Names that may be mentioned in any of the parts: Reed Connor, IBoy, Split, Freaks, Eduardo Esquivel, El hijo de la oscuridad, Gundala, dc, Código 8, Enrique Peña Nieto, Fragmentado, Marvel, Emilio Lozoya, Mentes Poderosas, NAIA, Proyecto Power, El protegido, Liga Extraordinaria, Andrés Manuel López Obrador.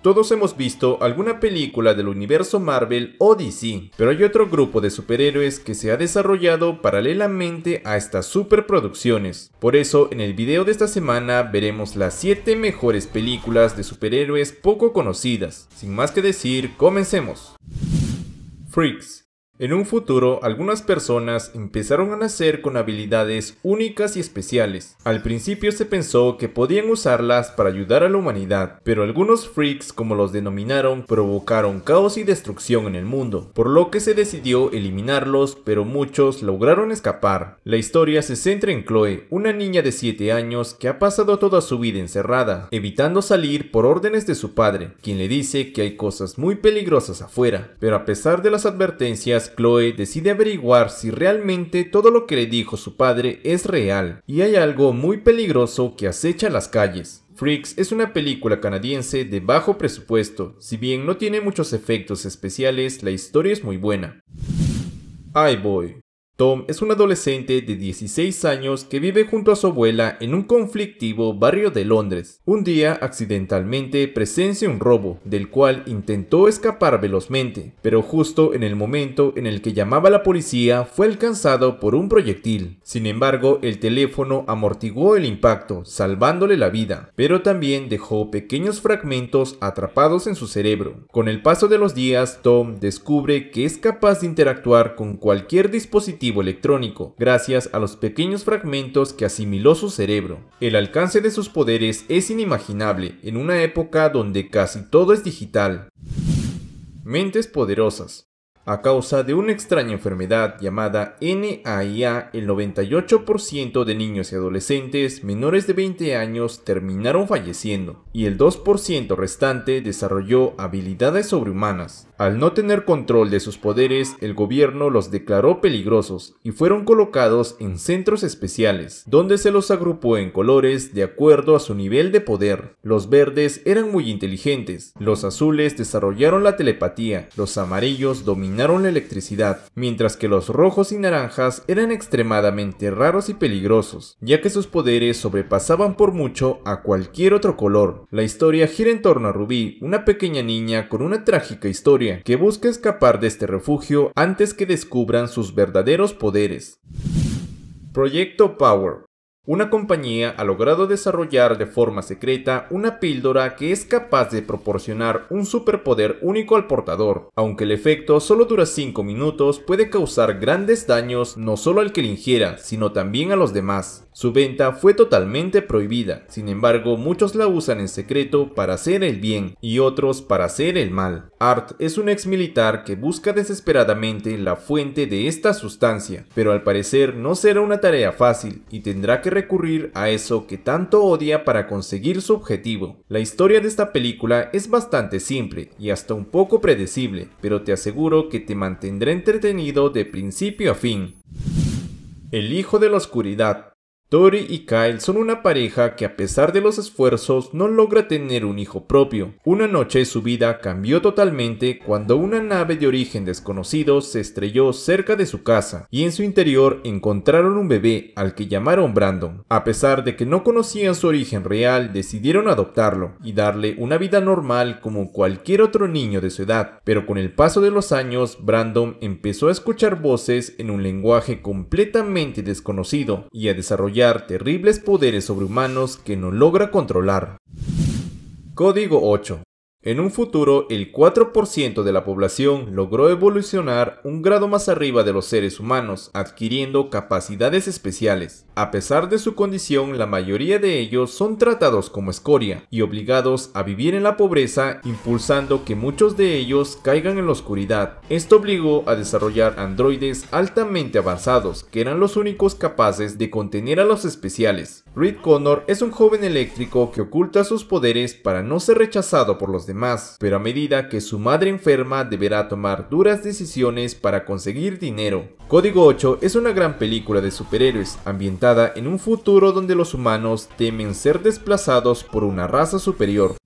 Todos hemos visto alguna película del universo Marvel o DC, pero hay otro grupo de superhéroes que se ha desarrollado paralelamente a estas superproducciones. Por eso, en el video de esta semana veremos las 7 mejores películas de superhéroes poco conocidas. Sin más que decir, comencemos. Freaks. En un futuro, algunas personas empezaron a nacer con habilidades únicas y especiales. Al principio se pensó que podían usarlas para ayudar a la humanidad, pero algunos freaks, como los denominaron, provocaron caos y destrucción en el mundo, por lo que se decidió eliminarlos, pero muchos lograron escapar. La historia se centra en Chloe, una niña de 7 años que ha pasado toda su vida encerrada, evitando salir por órdenes de su padre, quien le dice que hay cosas muy peligrosas afuera, pero a pesar de las advertencias, Chloe decide averiguar si realmente todo lo que le dijo su padre es real, y hay algo muy peligroso que acecha las calles. Freaks es una película canadiense de bajo presupuesto. Si bien no tiene muchos efectos especiales, la historia es muy buena. IBoy. Tom es un adolescente de 16 años que vive junto a su abuela en un conflictivo barrio de Londres. Un día, accidentalmente, presencia un robo, del cual intentó escapar velozmente, pero justo en el momento en el que llamaba a la policía, fue alcanzado por un proyectil. Sin embargo, el teléfono amortiguó el impacto, salvándole la vida, pero también dejó pequeños fragmentos atrapados en su cerebro. Con el paso de los días, Tom descubre que es capaz de interactuar con cualquier dispositivo electrónico, gracias a los pequeños fragmentos que asimiló su cerebro. El alcance de sus poderes es inimaginable en una época donde casi todo es digital. Mentes Poderosas. A causa de una extraña enfermedad llamada NAIA, el 98% de niños y adolescentes menores de 20 años terminaron falleciendo, y el 2% restante desarrolló habilidades sobrehumanas. Al no tener control de sus poderes, el gobierno los declaró peligrosos y fueron colocados en centros especiales, donde se los agrupó en colores de acuerdo a su nivel de poder. Los verdes eran muy inteligentes, los azules desarrollaron la telepatía, los amarillos dominaron la electricidad, mientras que los rojos y naranjas eran extremadamente raros y peligrosos, ya que sus poderes sobrepasaban por mucho a cualquier otro color. La historia gira en torno a Ruby, una pequeña niña con una trágica historia que busca escapar de este refugio antes que descubran sus verdaderos poderes. Proyecto Power. Una compañía ha logrado desarrollar de forma secreta una píldora que es capaz de proporcionar un superpoder único al portador. Aunque el efecto solo dura 5 minutos, puede causar grandes daños no solo al que la ingiera, sino también a los demás. Su venta fue totalmente prohibida, sin embargo muchos la usan en secreto para hacer el bien y otros para hacer el mal. Art es un ex militar que busca desesperadamente la fuente de esta sustancia, pero al parecer no será una tarea fácil y tendrá que recurrir a eso que tanto odia para conseguir su objetivo. La historia de esta película es bastante simple y hasta un poco predecible, pero te aseguro que te mantendrá entretenido de principio a fin. El hijo de la oscuridad. Tori y Kyle son una pareja que a pesar de los esfuerzos no logra tener un hijo propio. Una noche su vida cambió totalmente cuando una nave de origen desconocido se estrelló cerca de su casa y en su interior encontraron un bebé al que llamaron Brandon. A pesar de que no conocían su origen real, decidieron adoptarlo y darle una vida normal como cualquier otro niño de su edad. Pero con el paso de los años, Brandon empezó a escuchar voces en un lenguaje completamente desconocido y a desarrollar terribles poderes sobrehumanos que no logra controlar. Código 8. En un futuro, el 4% de la población logró evolucionar un grado más arriba de los seres humanos, adquiriendo capacidades especiales. A pesar de su condición, la mayoría de ellos son tratados como escoria y obligados a vivir en la pobreza, impulsando que muchos de ellos caigan en la oscuridad. Esto obligó a desarrollar androides altamente avanzados, que eran los únicos capaces de contener a los especiales. Reed Connor es un joven eléctrico que oculta sus poderes para no ser rechazado por los demás, pero a medida que su madre enferma deberá tomar duras decisiones para conseguir dinero. Código 8 es una gran película de superhéroes, ambientada en un futuro donde los humanos temen ser desplazados por una raza superior.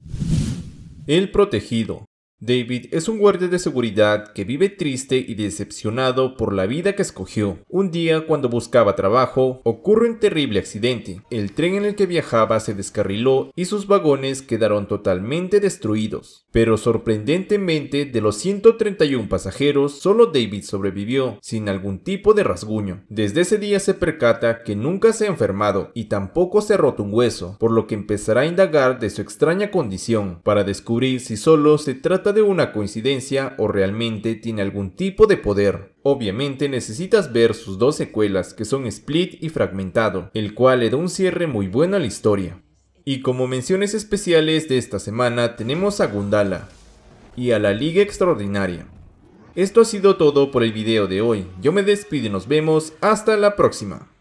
El protegido. David es un guardia de seguridad que vive triste y decepcionado por la vida que escogió. Un día, cuando buscaba trabajo, ocurre un terrible accidente. El tren en el que viajaba se descarriló y sus vagones quedaron totalmente destruidos. Pero sorprendentemente, de los 131 pasajeros, solo David sobrevivió, sin algún tipo de rasguño. Desde ese día se percata que nunca se ha enfermado y tampoco se ha roto un hueso, por lo que empezará a indagar de su extraña condición, para descubrir si solo se trata de una coincidencia o realmente tiene algún tipo de poder. Obviamente necesitas ver sus dos secuelas, que son Split y Fragmentado, el cual le da un cierre muy bueno a la historia. Y como menciones especiales de esta semana tenemos a Gundala y a la Liga Extraordinaria. Esto ha sido todo por el video de hoy. Yo me despido y nos vemos hasta la próxima.